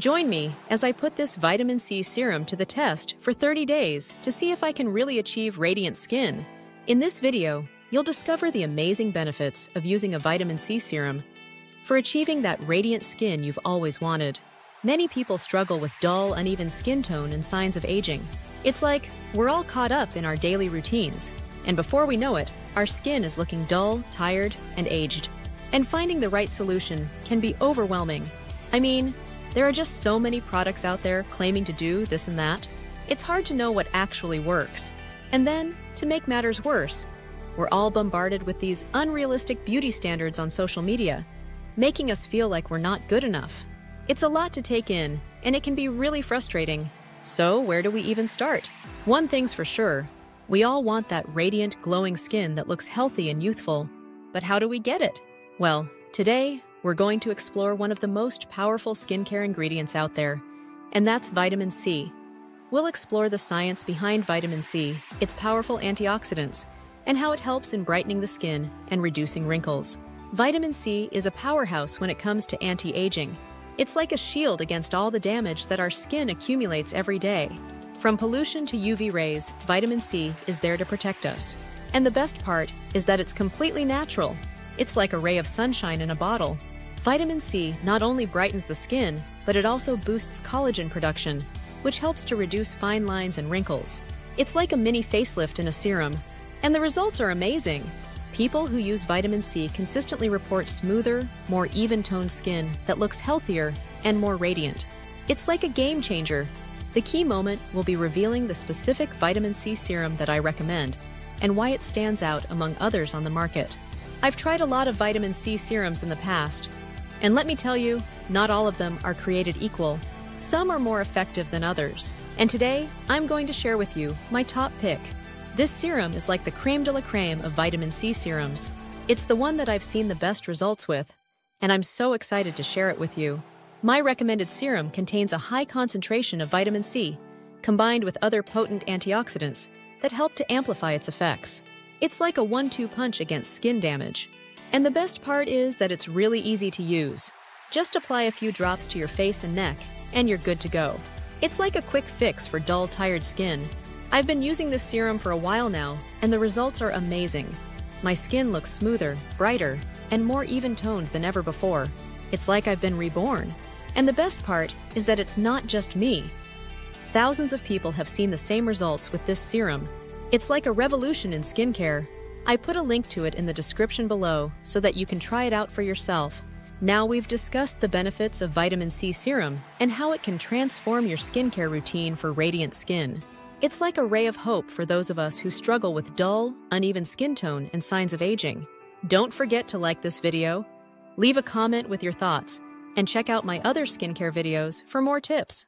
Join me as I put this vitamin C serum to the test for 30 days to see if I can really achieve radiant skin. In this video, you'll discover the amazing benefits of using a vitamin C serum for achieving that radiant skin you've always wanted. Many people struggle with dull, uneven skin tone and signs of aging. It's like we're all caught up in our daily routines, and before we know it, our skin is looking dull, tired, and aged. And finding the right solution can be overwhelming. I mean, there are just so many products out there claiming to do this and that. It's hard to know what actually works. And then, to make matters worse, we're all bombarded with these unrealistic beauty standards on social media, making us feel like we're not good enough. It's a lot to take in, and it can be really frustrating. So where do we even start? One thing's for sure, we all want that radiant, glowing skin that looks healthy and youthful. But how do we get it? Well, today, we're going to explore one of the most powerful skincare ingredients out there, and that's vitamin C. We'll explore the science behind vitamin C, its powerful antioxidants, and how it helps in brightening the skin and reducing wrinkles. Vitamin C is a powerhouse when it comes to anti-aging. It's like a shield against all the damage that our skin accumulates every day. From pollution to UV rays, vitamin C is there to protect us. And the best part is that it's completely natural. It's like a ray of sunshine in a bottle. Vitamin C not only brightens the skin, but it also boosts collagen production, which helps to reduce fine lines and wrinkles. It's like a mini facelift in a serum, and the results are amazing. People who use vitamin C consistently report smoother, more even-toned skin that looks healthier and more radiant. It's like a game changer. The key moment will be revealing the specific vitamin C serum that I recommend and why it stands out among others on the market. I've tried a lot of vitamin C serums in the past, and let me tell you, not all of them are created equal. Some are more effective than others. And today, I'm going to share with you my top pick. This serum is like the crème de la crème of vitamin C serums. It's the one that I've seen the best results with, and I'm so excited to share it with you. My recommended serum contains a high concentration of vitamin C, combined with other potent antioxidants that help to amplify its effects. It's like a one-two punch against skin damage. And the best part is that it's really easy to use. Just apply a few drops to your face and neck, and you're good to go. It's like a quick fix for dull, tired skin. I've been using this serum for a while now, and the results are amazing. My skin looks smoother, brighter, and more even-toned than ever before. It's like I've been reborn. And the best part is that it's not just me. Thousands of people have seen the same results with this serum. It's like a revolution in skincare. I put a link to it in the description below so that you can try it out for yourself. Now we've discussed the benefits of vitamin C serum and how it can transform your skincare routine for radiant skin. It's like a ray of hope for those of us who struggle with dull, uneven skin tone and signs of aging. Don't forget to like this video, leave a comment with your thoughts, and check out my other skincare videos for more tips.